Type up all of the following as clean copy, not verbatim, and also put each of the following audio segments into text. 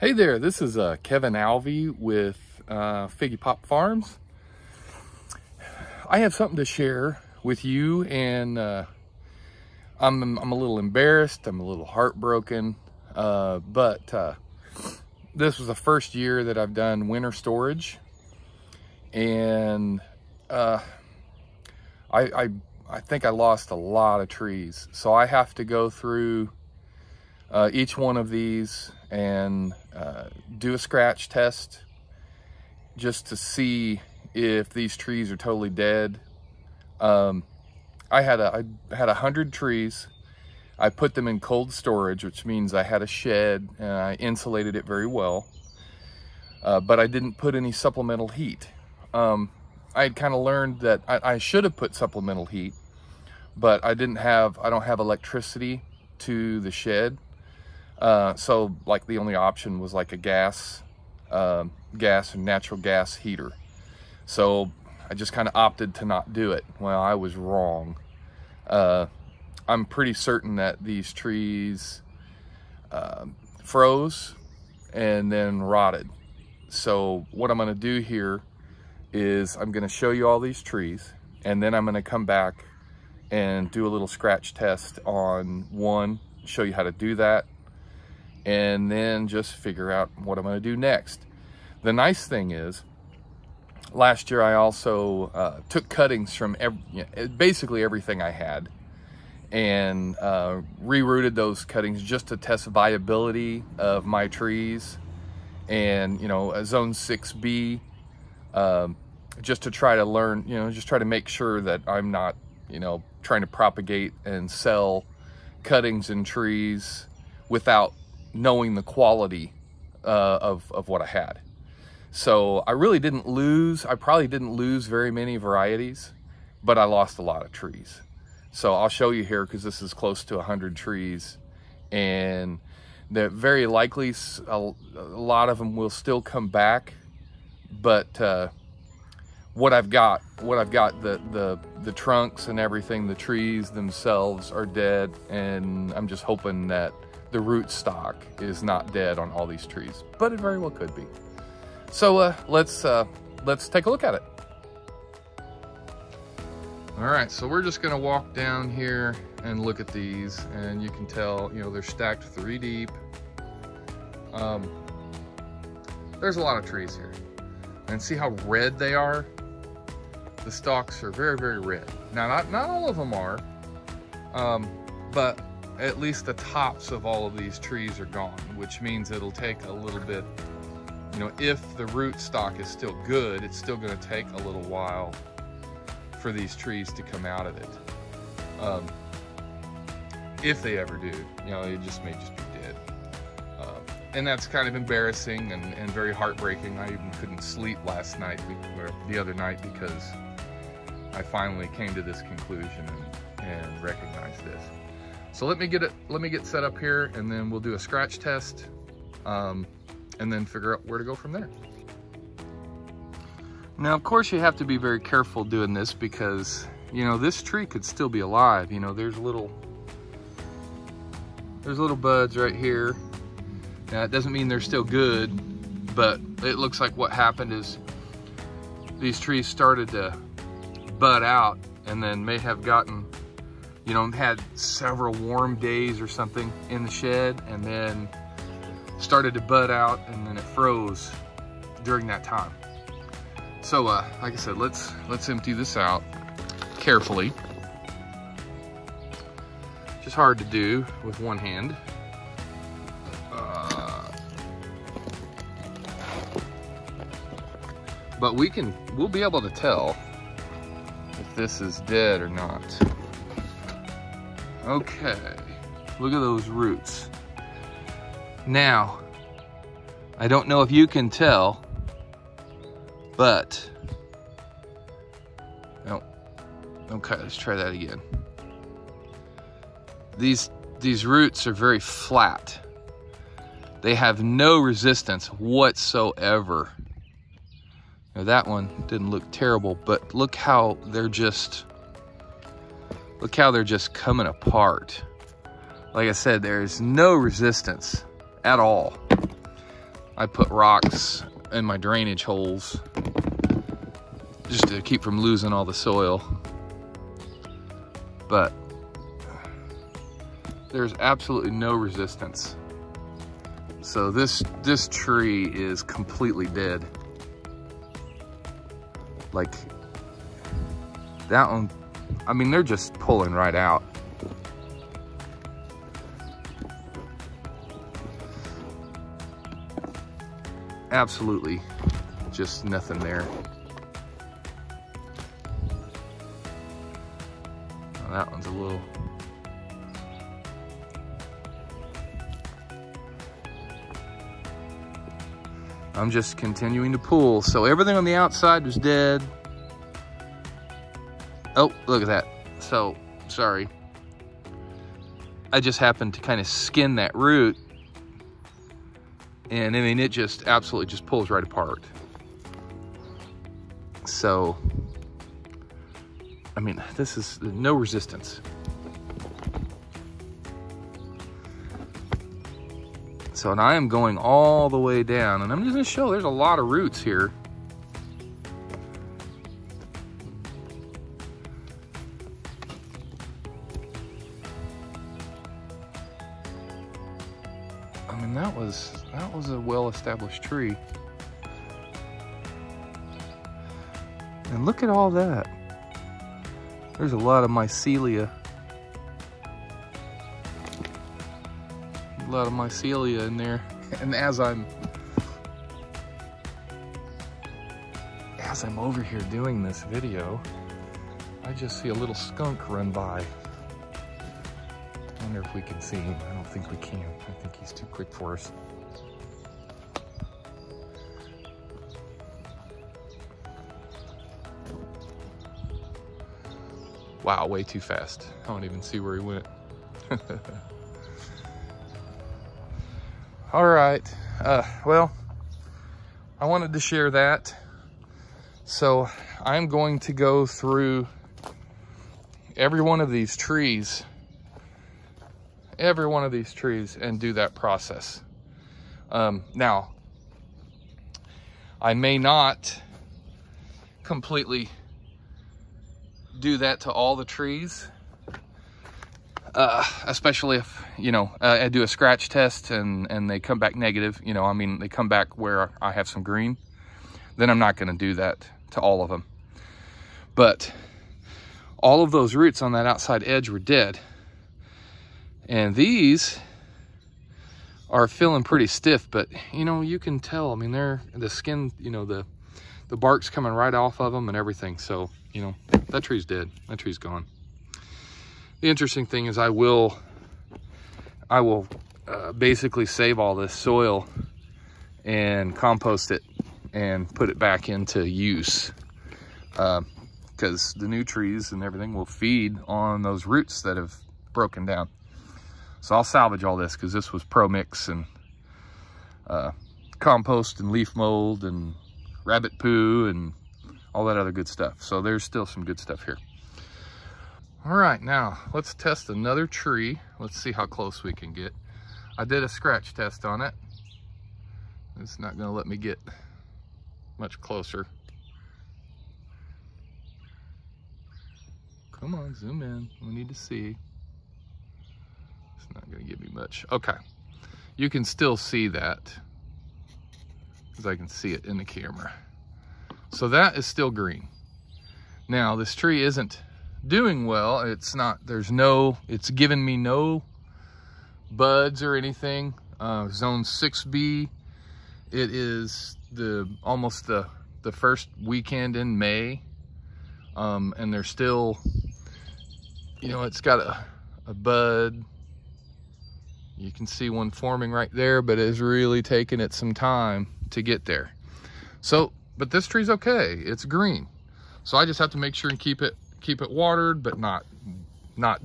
Hey there, this is Kevin Alvey with Figgy Pop Farms. I have something to share with you, and I'm a little embarrassed, I'm a little heartbroken, but this was the first year that I've done winter storage, and I think I lost a lot of trees. So I have to go through each one of these and do a scratch test just to see if these trees are totally dead. I had 100 trees. I put them in cold storage, which means I had a shed and I insulated it very well, but I didn't put any supplemental heat. I had kind of learned that I should have put supplemental heat, but I don't have electricity to the shed. So like the only option was like a natural gas heater. So I just kind of opted to not do it. Well, I was wrong. I'm pretty certain that these trees froze and then rotted. So what I'm gonna do here is I'm gonna show you all these trees, and then I'm gonna come back and do a little scratch test on one, show you how to do that, and then just figure out what I'm gonna do next. The nice thing is, last year I also took cuttings from basically everything I had and rerouted those cuttings just to test viability of my trees, and, you know, a zone 6b, just to try to learn, you know, just try to make sure that I'm not, you know, trying to propagate and sell cuttings and trees without knowing the quality of what I had. So I really didn't lose, I probably didn't lose very many varieties, but I lost a lot of trees. So I'll show you here, because this is close to 100 trees, and they're very likely a lot of them will still come back, but what I've got, the trunks and everything, the trees themselves are dead, and I'm just hoping that the root stock is not dead on all these trees, but it very well could be. So let's take a look at it. All right, so we're just gonna walk down here and look at these, and you can tell, you know, they're stacked 3 deep. There's a lot of trees here, and see how red they are? The stalks are very, very red. Now, not all of them are, but at least the tops of all of these trees are gone, which means it'll take a little bit, you know, if the root stock is still good, it's still gonna take a little while for these trees to come out of it. If they ever do, you know, it just may just be dead. And that's kind of embarrassing and very heartbreaking. I even couldn't sleep last night, or the other night, because I finally came to this conclusion and recognized this. So let me get set up here, and then we'll do a scratch test, and then figure out where to go from there. Now, of course, you have to be very careful doing this, because, you know, this tree could still be alive. You know, there's little buds right here. Now, it doesn't mean they're still good, but it looks like what happened is these trees started to bud out, and then may have gotten, you know, had several warm days or something in the shed, and then started to bud out, and then it froze during that time. So like I said, let's empty this out carefully, which is hard to do with one hand. But we'll be able to tell if this is dead or not. Okay, look at those roots. Now, I don't know if you can tell, but, oh, okay, let's try that again. These roots are very flat. They have no resistance whatsoever. Now, that one didn't look terrible, but look how they're just coming apart. Like I said, there's no resistance at all. I put rocks in my drainage holes just to keep from losing all the soil. But there's absolutely no resistance. So this tree is completely dead. Like that one, I mean, they're just pulling right out. Absolutely just nothing there. Now that one's a little... I'm just continuing to pull. So everything on the outside was dead. Oh, look at that. So, sorry. I just happened to kind of skin that root. And I mean, it just absolutely just pulls right apart. So, I mean, this is no resistance. So, and I am going all the way down, and I'm just gonna show there's a lot of roots here. I mean, that was a well-established tree. And look at all that. There's a lot of mycelia. A lot of mycelia in there. And as I'm over here doing this video, I just see a little skunk run by. I wonder if we can see him. I don't think we can. I think he's too quick for us. Wow, way too fast. I don't even see where he went. All right, well, I wanted to share that. So I'm going to go through every one of these trees, and do that process. Now, I may not completely do that to all the trees, especially if, you know, I do a scratch test and they come back negative, you know, I mean, they come back where I have some green, then I'm not going to do that to all of them. But all of those roots on that outside edge were dead. And these are feeling pretty stiff, but, you know, you can tell, I mean, they're, the skin, you know, the bark's coming right off of them and everything. So, you know, that tree's dead. That tree's gone. The interesting thing is I will basically save all this soil and compost it and put it back into use, because the new trees and everything will feed on those roots that have broken down. So I'll salvage all this because this was pro mix and compost and leaf mold and rabbit poo and all that other good stuff. So there's still some good stuff here. All right, now let's test another tree. Let's see how close we can get. I did a scratch test on it. It's not gonna let me get much closer. Come on, zoom in, we need to see. It's not gonna give me much. Okay, you can still see that because I can see it in the camera. So that is still green. Now this tree isn't doing well. It's not, there's no, it's given me no buds or anything. Zone 6b, it is almost the first weekend in May, and there's still, you know, it's got a bud. You can see one forming right there, but it's really taking it some time to get there. So, but this tree's okay, it's green. So I just have to make sure and keep it watered, but not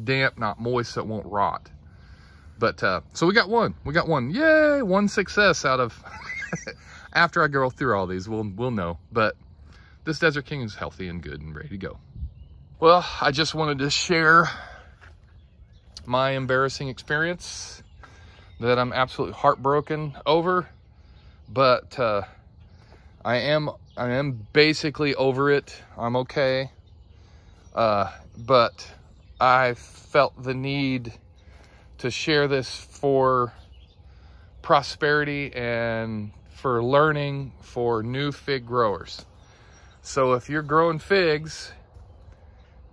damp, not moist, so it won't rot. But so we got one, yay, one success out of after I go through all these, we'll know. But this Desert King is healthy and good and ready to go. Well, I just wanted to share my embarrassing experience that I'm absolutely heartbroken over. but I am basically over it. I'm okay. But I felt the need to share this for prosperity and for learning for new fig growers. So if you're growing figs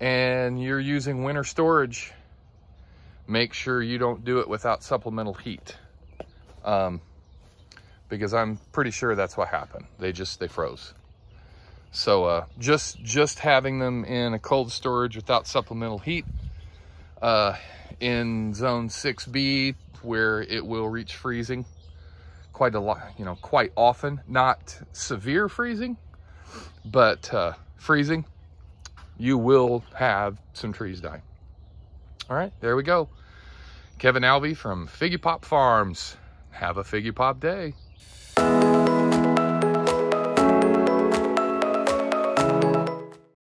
and you're using winter storage, make sure you don't do it without supplemental heat. Because I'm pretty sure that's what happened. They froze. So just having them in a cold storage without supplemental heat in zone 6b, where it will reach freezing quite a lot, you know, quite often, not severe freezing, but freezing, you will have some trees die. All right, there we go. Kevin Alvey from Figgy Pop Farms. Have a Figgy Pop day.